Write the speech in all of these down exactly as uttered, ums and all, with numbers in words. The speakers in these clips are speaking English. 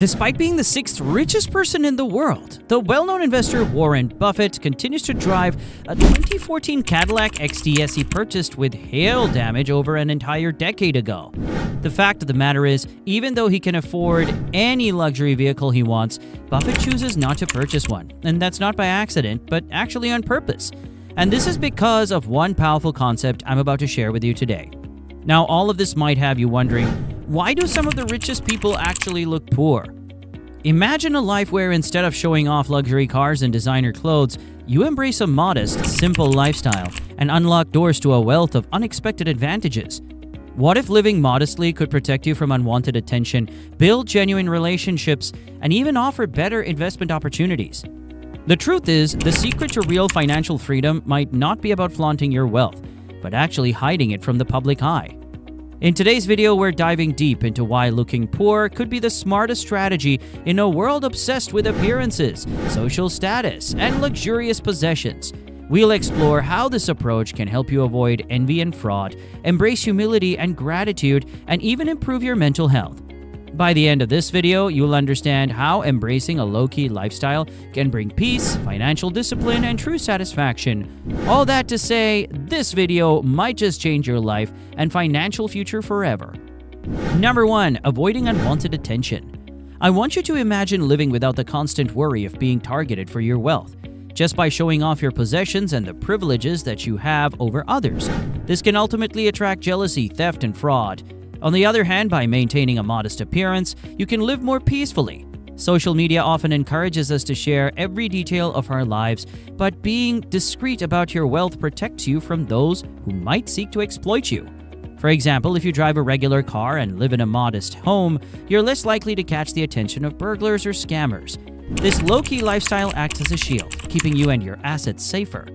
Despite being the sixth richest person in the world, the well-known investor Warren Buffett continues to drive a twenty fourteen Cadillac X T S he purchased with hail damage over an entire decade ago. The fact of the matter is, even though he can afford any luxury vehicle he wants, Buffett chooses not to purchase one. And that's not by accident, but actually on purpose. And this is because of one powerful concept I'm about to share with you today. Now, all of this might have you wondering, why do some of the richest people actually look poor? Imagine a life where instead of showing off luxury cars and designer clothes, you embrace a modest, simple lifestyle and unlock doors to a wealth of unexpected advantages. What if living modestly could protect you from unwanted attention, build genuine relationships, and even offer better investment opportunities? The truth is, the secret to real financial freedom might not be about flaunting your wealth, but actually hiding it from the public eye. In today's video, we're diving deep into why looking poor could be the smartest strategy in a world obsessed with appearances, social status, and luxurious possessions. We'll explore how this approach can help you avoid envy and fraud, embrace humility and gratitude, and even improve your mental health. By the end of this video, you'll understand how embracing a low-key lifestyle can bring peace, financial discipline, and true satisfaction. All that to say, this video might just change your life and financial future forever. Number one. Avoiding unwanted attention. I want you to imagine living without the constant worry of being targeted for your wealth, just by showing off your possessions and the privileges that you have over others. This can ultimately attract jealousy, theft, and fraud. On the other hand, by maintaining a modest appearance, you can live more peacefully. Social media often encourages us to share every detail of our lives, but being discreet about your wealth protects you from those who might seek to exploit you. For example, if you drive a regular car and live in a modest home, you're less likely to catch the attention of burglars or scammers. This low-key lifestyle acts as a shield, keeping you and your assets safer.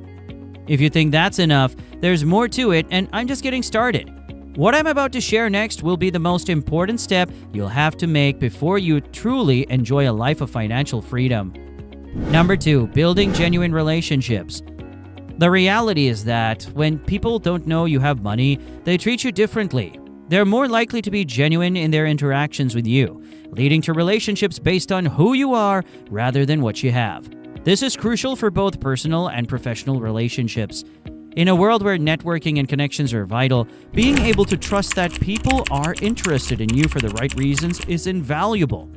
If you think that's enough, there's more to it, and I'm just getting started. What I'm about to share next will be the most important step you'll have to make before you truly enjoy a life of financial freedom. Number two. Building genuine relationships. The reality is that when people don't know you have money, they treat you differently. They're more likely to be genuine in their interactions with you, leading to relationships based on who you are rather than what you have. This is crucial for both personal and professional relationships. In a world where networking and connections are vital, being able to trust that people are interested in you for the right reasons is invaluable.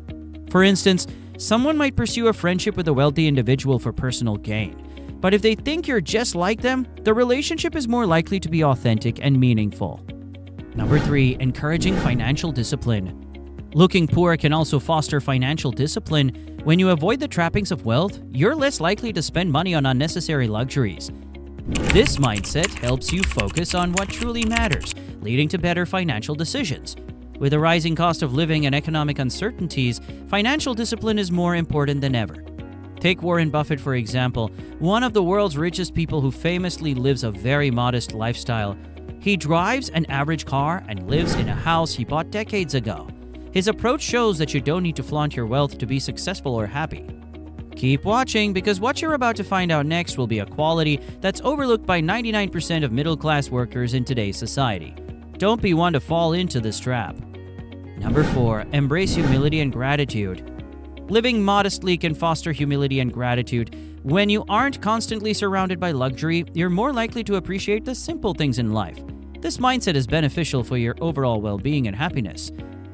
For instance, someone might pursue a friendship with a wealthy individual for personal gain, but if they think you're just like them, the relationship is more likely to be authentic and meaningful. Number three. Encouraging financial discipline. Looking poor can also foster financial discipline. When you avoid the trappings of wealth, you're less likely to spend money on unnecessary luxuries. This mindset helps you focus on what truly matters, leading to better financial decisions. With the rising cost of living and economic uncertainties, financial discipline is more important than ever. Take Warren Buffett, for example, one of the world's richest people who famously lives a very modest lifestyle. He drives an average car and lives in a house he bought decades ago. His approach shows that you don't need to flaunt your wealth to be successful or happy. Keep watching, because what you're about to find out next will be a quality that's overlooked by ninety-nine percent of middle-class workers in today's society. Don't be one to fall into this trap. Number four. Embrace humility and gratitude. Living modestly can foster humility and gratitude. When you aren't constantly surrounded by luxury, you're more likely to appreciate the simple things in life. This mindset is beneficial for your overall well-being and happiness.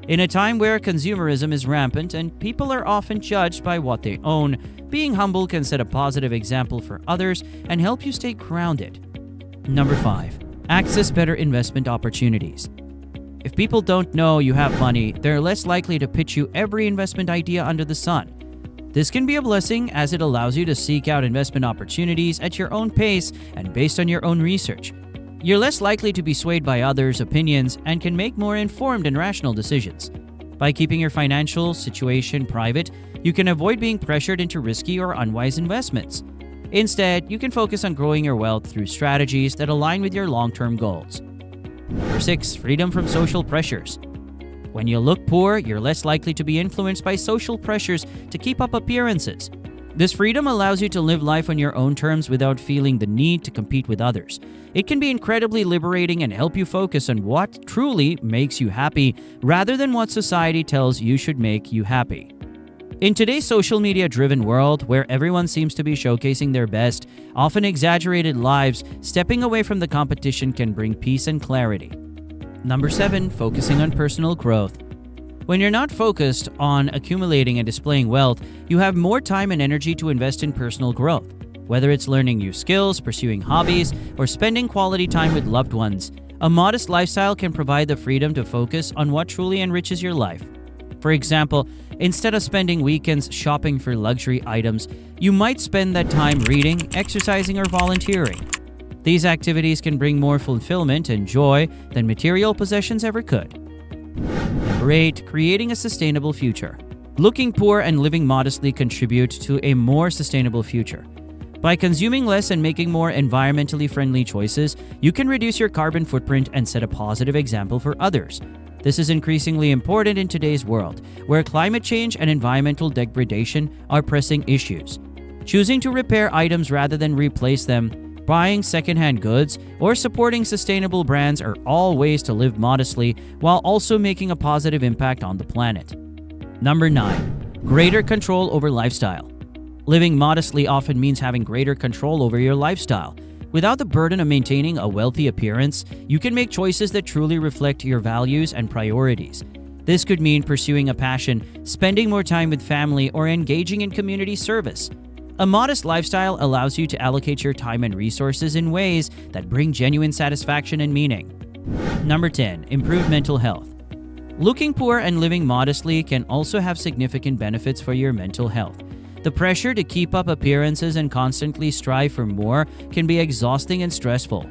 In a time where consumerism is rampant and people are often judged by what they own, being humble can set a positive example for others and help you stay grounded. Number five. Access better investment opportunities. If people don't know you have money, they're less likely to pitch you every investment idea under the sun. This can be a blessing, as it allows you to seek out investment opportunities at your own pace and based on your own research. You're less likely to be swayed by others' opinions and can make more informed and rational decisions. By keeping your financial situation private, you can avoid being pressured into risky or unwise investments. Instead, you can focus on growing your wealth through strategies that align with your long-term goals. Number six. Freedom from social pressures. When you look poor, you're less likely to be influenced by social pressures to keep up appearances. This freedom allows you to live life on your own terms without feeling the need to compete with others. It can be incredibly liberating and help you focus on what truly makes you happy rather than what society tells you should make you happy. In today's social media-driven world, where everyone seems to be showcasing their best, often exaggerated lives, stepping away from the competition can bring peace and clarity. Number seven, focusing on personal growth. When you're not focused on accumulating and displaying wealth, you have more time and energy to invest in personal growth. Whether it's learning new skills, pursuing hobbies, or spending quality time with loved ones, a modest lifestyle can provide the freedom to focus on what truly enriches your life. For example, instead of spending weekends shopping for luxury items, you might spend that time reading, exercising, or volunteering. These activities can bring more fulfillment and joy than material possessions ever could. Number eight, creating a sustainable future. Looking poor and living modestly contribute to a more sustainable future. By consuming less and making more environmentally friendly choices, you can reduce your carbon footprint and set a positive example for others. This is increasingly important in today's world, where climate change and environmental degradation are pressing issues. Choosing to repair items rather than replace them, buying secondhand goods, or supporting sustainable brands are all ways to live modestly while also making a positive impact on the planet. Number nine, greater control over lifestyle. Living modestly often means having greater control over your lifestyle. Without the burden of maintaining a wealthy appearance, you can make choices that truly reflect your values and priorities. This could mean pursuing a passion, spending more time with family, or engaging in community service. A modest lifestyle allows you to allocate your time and resources in ways that bring genuine satisfaction and meaning. Number ten, improve mental health. Looking poor and living modestly can also have significant benefits for your mental health. The pressure to keep up appearances and constantly strive for more can be exhausting and stressful.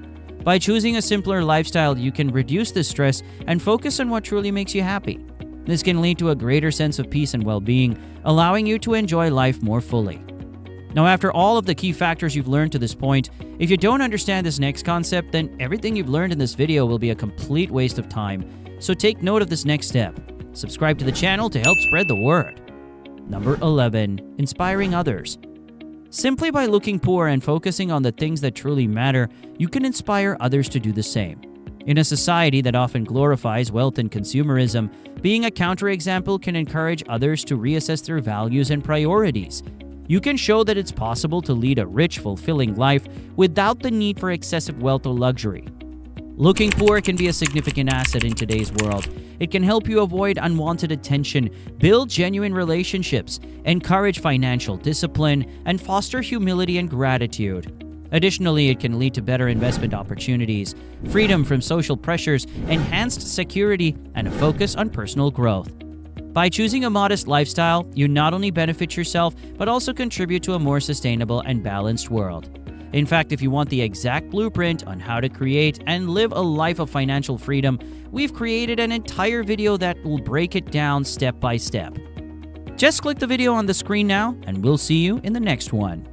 By choosing a simpler lifestyle, you can reduce the stress and focus on what truly makes you happy. This can lead to a greater sense of peace and well-being, allowing you to enjoy life more fully. Now, after all of the key factors you've learned to this point, if you don't understand this next concept, then everything you've learned in this video will be a complete waste of time. So take note of this next step. Subscribe to the channel to help spread the word. Number eleven, inspiring others. Simply by looking poor and focusing on the things that truly matter, you can inspire others to do the same. In a society that often glorifies wealth and consumerism, being a counterexample can encourage others to reassess their values and priorities. You can show that it's possible to lead a rich, fulfilling life without the need for excessive wealth or luxury. Looking poor can be a significant asset in today's world. It can help you avoid unwanted attention, build genuine relationships, encourage financial discipline, and foster humility and gratitude. Additionally, it can lead to better investment opportunities, freedom from social pressures, enhanced security, and a focus on personal growth. By choosing a modest lifestyle, you not only benefit yourself, but also contribute to a more sustainable and balanced world. In fact, if you want the exact blueprint on how to create and live a life of financial freedom, we've created an entire video that will break it down step by step. Just click the video on the screen now, and we'll see you in the next one.